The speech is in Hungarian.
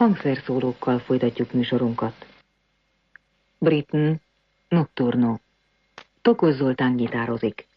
Hangszerszólókkal folytatjuk műsorunkat. Britten, Nocturnal. Tokos Zoltán gitározik.